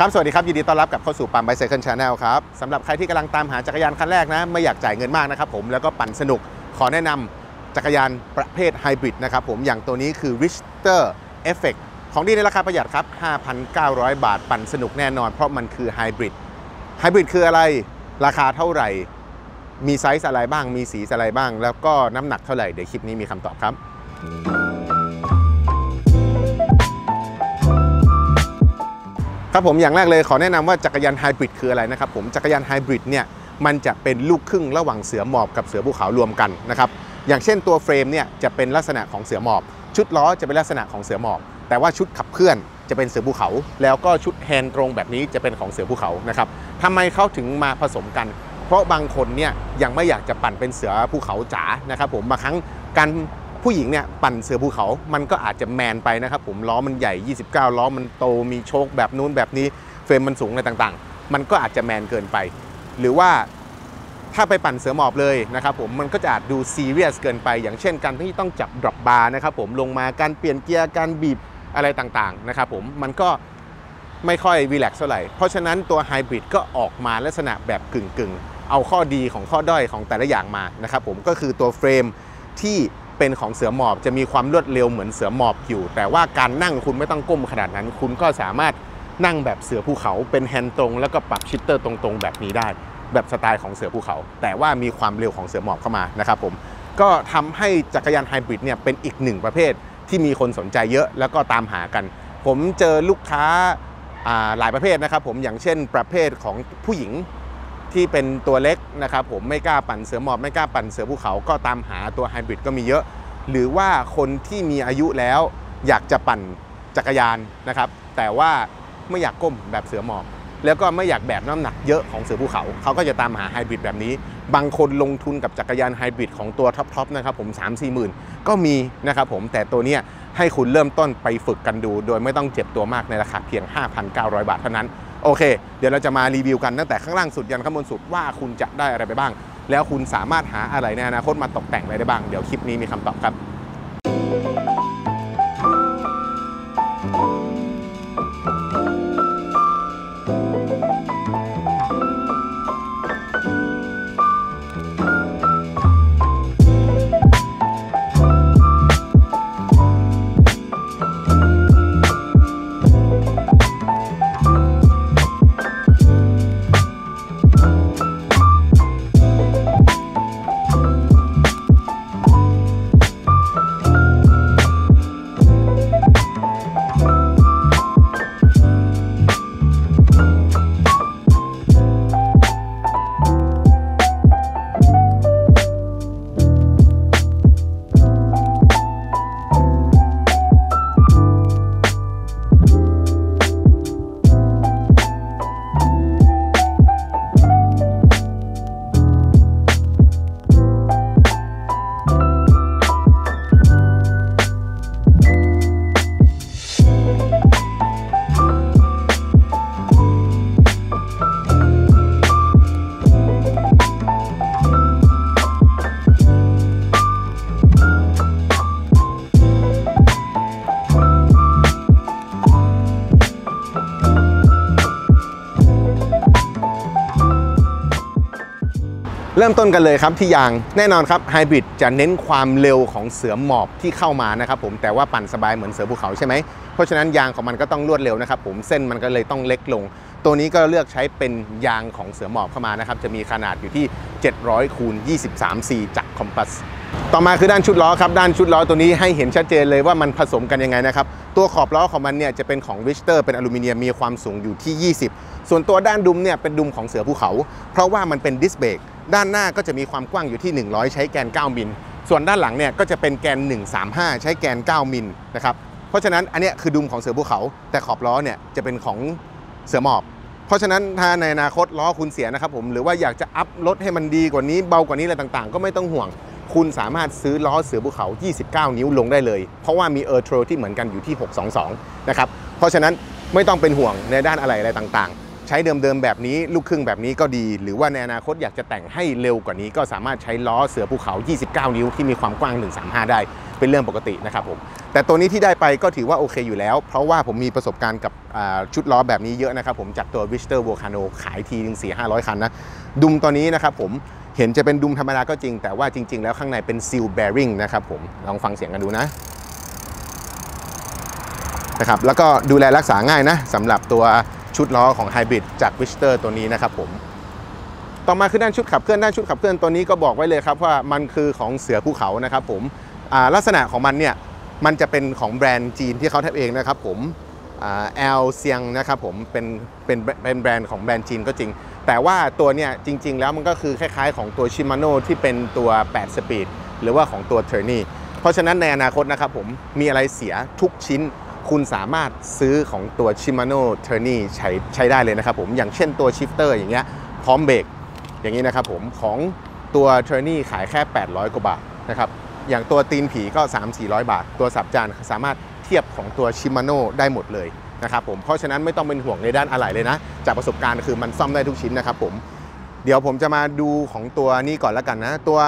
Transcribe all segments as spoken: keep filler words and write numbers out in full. ครับสวัสดีครับยินดีต้อนรับกับเข้าสู่ Pam Bicycle Channel ครับสำหรับใครที่กำลังตามหาจักรยานคันแรกนะไม่อยากจ่ายเงินมากนะครับผมแล้วก็ปั่นสนุกขอแนะนำจักรยานประเภทไฮบริดนะครับผมอย่างตัวนี้คือ Richter Effect ของดีในราคาประหยัดครับ ห้าพันเก้าร้อย บาทปั่นสนุกแน่นอนเพราะมันคือไฮบริดไฮบริดคืออะไรราคาเท่าไหร่มีไซส์อะไรบ้างมีสีอะไรบ้างแล้วก็น้ำหนักเท่าไหร่เดี๋ยวคลิปนี้มีคำตอบครับครับผมอย่างแรกเลยขอแนะนำว่าจักรยานไฮบริดคืออะไรนะครับผมจักรยานไฮบริดเนี่ยมันจะเป็นลูกครึ่งระหว่างเสือหมอบกับเสือภูเขารวมกันนะครับอย่างเช่นตัวเฟรมเนี่ยจะเป็นลักษณะของเสือหมอบชุดล้อจะเป็นลักษณะของเสือหมอบแต่ว่าชุดขับเคลื่อนจะเป็นเสือภูเขาแล้วก็ชุดแฮนด์ตรงแบบนี้จะเป็นของเสือภูเขานะครับทำไมเขาถึงมาผสมกันเพราะบางคนเนี่ยยังไม่อยากจะปั่นเป็นเสือภูเขาจ๋านะครับผมบางครั้งการผู้หญิงเนี่ยปั่นเสือภูเขามันก็อาจจะแมนไปนะครับผมล้อมันใหญ่ยี่สิบเก้าล้อมันโตมีโชคแบบนู้นแบบนี้เฟรมมันสูงอะไรต่างๆมันก็อาจจะแมนเกินไปหรือว่าถ้าไปปั่นเสือหมอบเลยนะครับผมมันก็จะอาจดูซีเรียสเกินไปอย่างเช่นการที่ต้องจับดรอปบาร์นะครับผมลงมาการเปลี่ยนเกียร์การบีบอะไรต่างๆนะครับผมมันก็ไม่ค่อยรีแลกซ์เท่าไหร่เพราะฉะนั้นตัวไฮบริดก็ออกมาลักษณะแบบกึ่งๆเอาข้อดีของข้อด้อยของแต่ละอย่างมานะครับผมก็คือตัวเฟรมที่เป็นของเสือหมอบจะมีความรวดเร็วเหมือนเสือหมอบอยู่แต่ว่าการนั่งคุณไม่ต้องก้มขนาดนั้นคุณก็สามารถนั่งแบบเสือภูเขาเป็นแฮนด์ตรงแล้วก็ปรับชิตเตอร์ตรงๆแบบนี้ได้แบบสไตล์ของเสือภูเขาแต่ว่ามีความเร็วของเสือหมอบเข้ามานะครับผมก็ทำให้จักรยานไฮบริดเนี่ยเป็นอีกหนึ่งประเภทที่มีคนสนใจเยอะแล้วก็ตามหากันผมเจอลูกค้าหลายประเภทนะครับผมอย่างเช่นประเภทของผู้หญิงที่เป็นตัวเล็กนะครับผมไม่กล้าปั่นเสือหมอบไม่กล้าปั่นเสือภูเขาก็ตามหาตัวไฮบริดก็มีเยอะหรือว่าคนที่มีอายุแล้วอยากจะปั่นจักรยานนะครับแต่ว่าไม่อยากก้มแบบเสือหมอบแล้วก็ไม่อยากแบกน้ำหนักเยอะของเสือภูเขาเขาก็จะตามหาไฮบริดแบบนี้บางคนลงทุนกับจักรยานไฮบริดของตัวท็อปๆนะครับผมสามสี่หมื่นก็มีนะครับผมแต่ตัวเนี้ยให้คุณเริ่มต้นไปฝึกกันดูโดยไม่ต้องเจ็บตัวมากในราคาเพียง ห้าพันเก้าร้อย บาทเท่านั้นโอเคเดี๋ยวเราจะมารีวิวกันตั้งแต่ข้างล่างสุดยันข้างบนสุดว่าคุณจะได้อะไรไปบ้างแล้วคุณสามารถหาอะไรในอนาคตมาตกแต่งอะไรได้บ้างเดี๋ยวคลิปนี้มีคำตอบครับเริ่มต้นกันเลยครับที่ยางแน่นอนครับไฮบริดจะเน้นความเร็วของเสือหมอบที่เข้ามานะครับผมแต่ว่าปั่นสบายเหมือนเสือภูเขาใช่ไหมเพราะฉะนั้นยางของมันก็ต้องรวดเร็วนะครับผมเส้นมันก็เลยต้องเล็กลงตัวนี้ก็เลือกใช้เป็นยางของเสือหมอบเข้ามานะครับจะมีขนาดอยู่ที่เจ็ดร้อยคูณยี่สิบสาม ซี จากคอมพัสต่อมาคือด้านชุดล้อครับด้านชุดล้อตัวนี้ให้เห็นชัดเจนเลยว่ามันผสมกันยังไงนะครับตัวขอบล้อของมันเนี่ยจะเป็นของวิสเตอร์เป็นอลูมิเนียมมีความสูงอยู่ที่ยี่สิบส่วนตัวด้านดุมเนี่ยเป็นดุมของเสือภูเขาเพราะว่ามันเป็นดิสเบรกด้านหน้าก็จะมีความกว้างอยู่ที่หนึ่งร้อยใช้แกนเก้ามิลส่วนด้านหลังเนี่ยก็จะเป็นแกนหนึ่งสามห้าใช้แกนเก้ามิลนะครับเพราะฉะนั้นอันนี้คือดุมของเสือภูเขาแต่ขอบล้อเนี่ยจะเป็นของเสือหมอบเพราะฉะนั้นถ้าในอนาคตล้อคุณเสียนะครับผมหรือว่าอยากจะอัพรถให้มันดีกว่านี้เบากว่านี้อะไรต่างๆก็ไม่ต้องห่วงคุณสามารถซื้อล้อเสือภูเขายี่สิบเก้านิ้วลงได้เลยเพราะว่ามีเออร์โทรที่เหมือนกันอยู่ที่หกสองสองนะครับเพราะฉะนั้นไม่ต้องเป็นห่วงในด้านอะไรอะไรต่างๆใช้เดิมๆแบบนี้ลูกครึ่งแบบนี้ก็ดีหรือว่าในอนาคตอยากจะแต่งให้เร็วกว่านี้ก็สามารถใช้ล้อเสือภูเขายี่สิบเก้านิ้วที่มีความกว้างหนึ่งสามห้าได้ เป็นเรื่องปกตินะครับผมแต่ตัวนี้ที่ได้ไปก็ถือว่าโอเคอยู่แล้วเพราะว่าผมมีประสบการณ์กับชุดล้อแบบนี้เยอะนะครับผมจากตัว Vister Volcano ขายทีนึง สี่ร้อยถึงห้าร้อย คันนะดุมตัวนี้นะครับผมเห็นจะเป็นดุมธรรมดาก็จริงแต่ว่าจริงๆแล้วข้างในเป็นซีลแบริ่งนะครับผมลองฟังเสียงกันดูนะนะครับแล้วก็ดูแลรักษาง่ายนะสำหรับตัวชุดล้อของไฮบริดจาก Vister ตัวนี้นะครับผมต่อมาคือด้านชุดขับเคลื่อนด้านชุดขับเคลื่อนตัวนี้ก็บอกไว้เลยครับว่ามันคือของเสือภูเขานะครับผมลักษณะของมันเนี่ยมันจะเป็นของแบรนด์จีนที่เขาทำเองนะครับผมแอลเซียงนะครับผมเป็นเป็นเป็นแบรนด์ของแบรนด์จีนก็จริงแต่ว่าตัวเนี่ยจริงๆแล้วมันก็คือคล้ายๆของตัว Shimano ที่เป็นตัวแปด สปีดหรือว่าของตัว Tourney เพราะฉะนั้นในอนาคตนะครับผมมีอะไรเสียทุกชิ้นคุณสามารถซื้อของตัว Shimano Tourney ใช้ใช้ได้เลยนะครับผมอย่างเช่นตัว Shifter อย่างเงี้ยพร้อมเบรกอย่างนี้นะครับผมของตัว Tourney ขายแค่แปดร้อยกว่าบาทนะครับอย่างตัวตีนผีก็ สามถึงสี่ร้อย บาทตัวสับจานสามารถเทียบของตัว Shimano ได้หมดเลยนะครับผมเพราะฉะนั้นไม่ต้องเป็นห่วงในด้านอะไหล่เลยนะจากประสบการณ์คือมันซ่อมได้ทุกชิ้นนะครับผมเดี๋ยวผมจะมาดูของตัวนี้ก่อนละกันนะตัว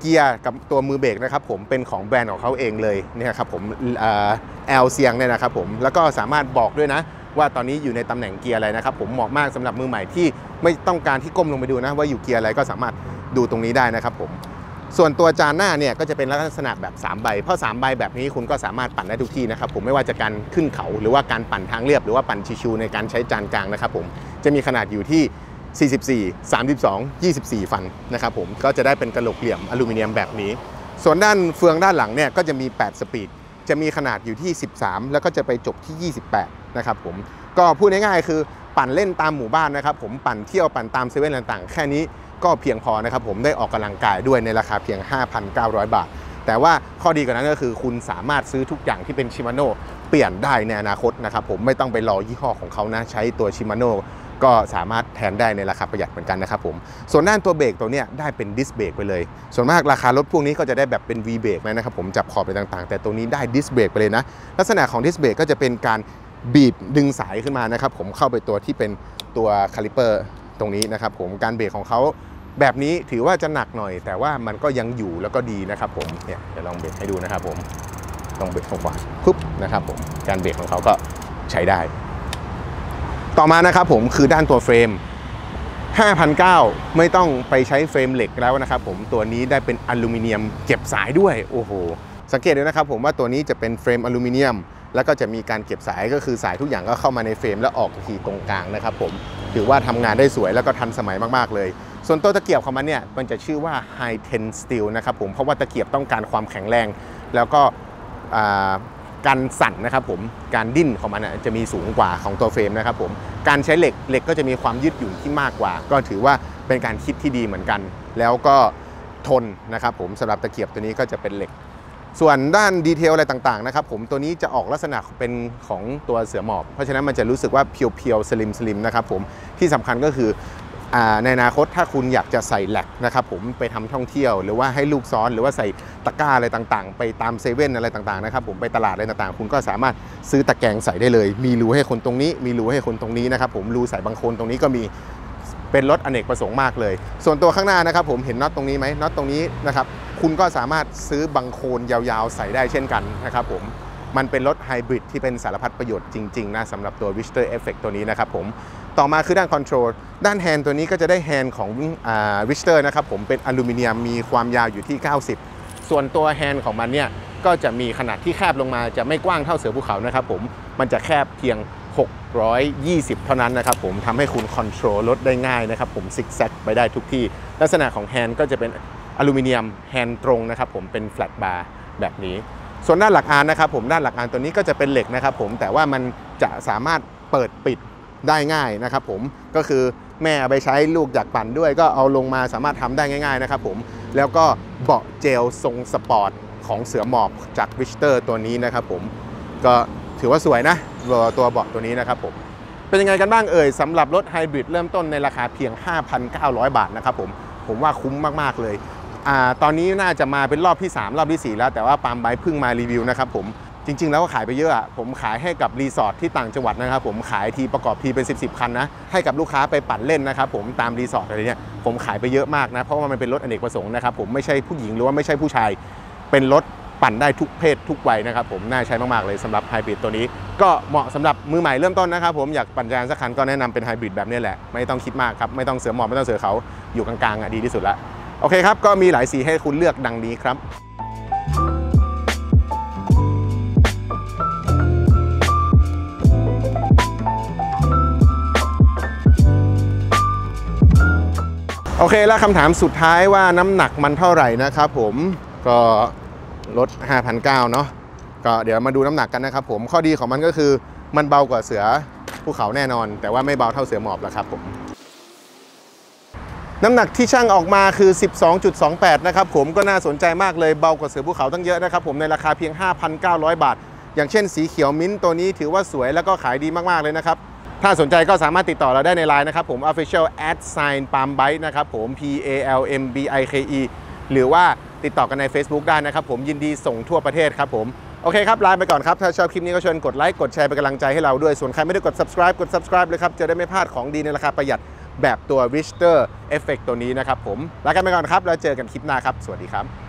เกียร์กับตัวมือเบรกนะครับผมเป็นของแบรนด์ของเขาเองเลยเนี่ยครับผมแอลเซียงเนี่ยนะครับผมแล้วก็สามารถบอกด้วยนะว่าตอนนี้อยู่ในตำแหน่งเกียร์อะไรนะครับผมเหมาะมากสำหรับมือใหม่ที่ไม่ต้องการที่ก้มลงไปดูนะว่าอยู่เกียร์อะไรก็สามารถดูตรงนี้ได้นะครับผมส่วนตัวจานหน้าเนี่ยก็จะเป็นลักษณะแบบสามใบเพราะสามใบแบบนี้คุณก็สามารถปั่นได้ทุกที่นะครับผมไม่ว่าจะการขึ้นเขาหรือว่าการปั่นทางเรียบหรือว่าปั่นชิวๆในการใช้จานกลางนะครับผมจะมีขนาดอยู่ที่สี่สิบสี่ สามสิบสอง ยี่สิบสี่ ฟันนะครับผมก็จะได้เป็นกระโหลกเหลี่ยมอลูมิเนียมแบบนี้ส่วนด้านเฟืองด้านหลังเนี่ยก็จะมีแปดสปีดจะมีขนาดอยู่ที่สิบสามแล้วก็จะไปจบที่ยี่สิบแปดนะครับผมก็พูดง่ายๆคือปั่นเล่นตามหมู่บ้านนะครับผมปั่นเที่ยวปั่นตามเซเว่นต่างๆแค่นี้ก็เพียงพอนะครับผมได้ออกกำลังกายด้วยในราคาเพียง ห้าพันเก้าร้อย บาทแต่ว่าข้อดีกว่านั้นก็คือคุณสามารถซื้อทุกอย่างที่เป็น Shimano เปลี่ยนได้ในอนาคตนะครับผมไม่ต้องไปรอยี่ห้อของเขานะใช้ตัว Shimano ก็สามารถแทนได้ในราคาประหยัดเหมือนกันนะครับผมส่วนด้านตัวเบรกตัวเนี้ยได้เป็นดิสเบรกไปเลยส่วนมากราคารถพวกนี้ก็จะได้แบบเป็น V เบรกนะครับผมจับขอบไปต่างๆแต่ตัวนี้ได้ดิสเบรกไปเลยนะลักษณะของดิสเบรกก็จะเป็นการบีบดึงสายขึ้นมานะครับผมเข้าไปตัวที่เป็นตัวคาลิเปอร์ตรงนี้นะครับผมการเบรกของเขาแบบนี้ถือว่าจะหนักหน่อยแต่ว่ามันก็ยังอยู่แล้วก็ดีนะครับผมเนี่ยเดี๋ยวลองเบรกให้ดูนะครับผมลองเบรกขวาปุ๊บนะครับผมการเบรกของเขาก็ใช้ได้ต่อมานะครับผมคือด้านตัวเฟรม ห้าพันเก้าร้อย ไม่ต้องไปใช้เฟรมเหล็กแล้วนะครับผมตัวนี้ได้เป็นอลูมิเนียมเก็บสายด้วยโอ้โหสังเกตดูนะครับผมว่าตัวนี้จะเป็นเฟรมอลูมิเนียมแล้วก็จะมีการเก็บสายก็คือสายทุกอย่างก็เข้ามาในเฟรมแล้วออกทีตรงกลางนะครับผมถือว่าทำงานได้สวยแล้วก็ทันสมัยมากๆเลยส่วนตัวตะเกียบของมันเนี่ยมันจะชื่อว่า High Ten Steel นะครับผมเพราะว่าตะเกียบต้องการความแข็งแรงแล้วก็การสั่นนะครับผมการดิ้นของมันจะมีสูงกว่าของตัวเฟรมนะครับผมการใช้เหล็กเหล็กก็จะมีความยืดหยุ่นที่มากกว่าก็ถือว่าเป็นการคิดที่ดีเหมือนกันแล้วก็ทนนะครับผมสำหรับตะเกียบตัวนี้ก็จะเป็นเหล็กส่วนด้านดีเทลอะไรต่างๆนะครับผมตัวนี้จะออกลักษณะเป็นของตัวเสือหมอบเพราะฉะนั้นมันจะรู้สึกว่าเพียวๆสลิมๆนะครับผมที่สำคัญก็คือในอนาคตถ้าคุณอยากจะใส่แหลกนะครับผมไปทำท่องเที่ยวหรือว่าให้ลูกซ้อนหรือว่าใส่ตะกร้าอะไรต่างๆไปตามเซเว่นอะไรต่างๆนะครับผมไปตลาดอะไรต่างๆคุณก็สามารถซื้อตะแกรงใส่ได้เลยมีรูให้คนตรงนี้มีรูให้คนตรงนี้นะครับผมรูใส่บางคนตรงนี้ก็มีเป็นรถอเนกประสงค์มากเลยส่วนตัวข้างหน้านะครับผมเห็นน็อตตรงนี้ไหมน็อตตรงนี้นะครับคุณก็สามารถซื้อบังโคลนยาวๆใส่ได้เช่นกันนะครับผมมันเป็นรถไฮบริดที่เป็นสารพัดประโยชน์จริงๆนะสำหรับตัว Richter Effect ตัวนี้นะครับผมต่อมาคือด้านคอนโทรลด้านแฮนด์ตัวนี้ก็จะได้แฮนด์ของ Richter นะครับผมเป็นอลูมิเนียมมีความยาวอยู่ที่เก้าสิบส่วนตัวแฮนด์ของมันเนี่ยก็จะมีขนาดที่แคบลงมาจะไม่กว้างเท่าเสือภูเขานะครับผมมันจะแคบเพียงหกร้อยยี่สิบเท่านั้นนะครับผมทำให้คุณคอนโทรลรถได้ง่ายนะครับผมซิกแซกไปได้ทุกที่ลักษณะของแฮนด์ก็จะเป็นอลูมิเนียมแฮนด์ตรงนะครับผมเป็นแฟลตบาร์แบบนี้ส่วนด้านหลักอานนะครับผมด้านหลักอานตัวนี้ก็จะเป็นเหล็กนะครับผมแต่ว่ามันจะสามารถเปิดปิดได้ง่ายนะครับผมก็คือแม่เอาไปใช้ลูกอยากปั่นด้วยก็เอาลงมาสามารถทำได้ง่ายๆนะครับผมแล้วก็เบาะเจลทรงสปอร์ตของเสือหมอบจาก Vister ตัวนี้นะครับผมก็ถือว่าสวยนะตัวเบาะตัวนี้นะครับผมเป็นยังไงกันบ้างเอ่ยสำหรับรถไฮบริดเริ่มต้นในราคาเพียง ห้าพันเก้าร้อย บาทนะครับผมผมว่าคุ้มมากๆเลยอ่าตอนนี้น่าจะมาเป็นรอบที่สามรอบที่สี่แล้วแต่ว่า Palm Bike เพิ่งมารีวิวนะครับผมจริงๆแล้วก็ขายไปเยอะผมขายให้กับรีสอร์ทที่ต่างจังหวัดนะครับผมขายทีประกอบทีเป็นสิบ สิบคันนะให้กับลูกค้าไปปั่นเล่นนะครับผมตามรีสอร์ทอะไรเนี่ยผมขายไปเยอะมากนะเพราะว่ามันเป็นรถอเนกประสงค์นะครับผมไม่ใช่ผู้หญิงหรือว่าไม่ใช่ผู้ชายเป็นรถ ปั่นได้ทุกเพศทุกวัยนะครับผมน่าใช้มากๆเลยสำหรับไฮบริดตัวนี้ก็เหมาะสำหรับมือใหม่เริ่มต้นนะครับผมอยากปั่นจักรยานสักคันก็แนะนำเป็นไฮบริดแบบนี้แหละไม่ต้องคิดมากครับไม่ต้องเสือหมอบไม่ต้องเสือเขาอยู่กลางๆอ่ะดีที่สุดละโอเคครับก็มีหลายสีให้คุณเลือกดังนี้ครับโอเคแล้วคำถามสุดท้ายว่าน้ำหนักมันเท่าไหร่นะครับผมก็ลด ห้าพันเก้าร้อย เนาะก็เดี๋ยวมาดูน้ำหนักกันนะครับผมข้อดีของมันก็คือมันเบากว่าเสือภูเขาแน่นอนแต่ว่าไม่เบาเท่าเสือหมอบแล้วครับผมน้ำหนักที่ช่างออกมาคือ สิบสองจุดสองแปด นะครับผมก็น่าสนใจมากเลยเบากว่าเสือภูเขาตั้งเยอะนะครับผมในราคาเพียง ห้าพันเก้าร้อย บาทอย่างเช่นสีเขียวมิ้นตัวนี้ถือว่าสวยแล้วก็ขายดีมากๆเลยนะครับถ้าสนใจก็สามารถติดต่อเราได้ใน ไลน์ นะครับผม official at sign palm bike นะครับผม p a l m b i k e หรือว่าติดต่อกันใน Facebook ได้นะครับผมยินดีส่งทั่วประเทศครับผมโอเคครับลาไปก่อนครับถ้าชอบคลิปนี้ก็เชิญกดไลค์กดแชร์เป็นกำลังใจให้เราด้วยส่วนใครไม่ได้กด subscribe กด subscribe เลยครับจะได้ไม่พลาดของดีในราคาประหยัดแบบตัว Richter Effect ตัวนี้นะครับผมลากันไปก่อนครับแล้วเจอกันคลิปหน้าครับสวัสดีครับ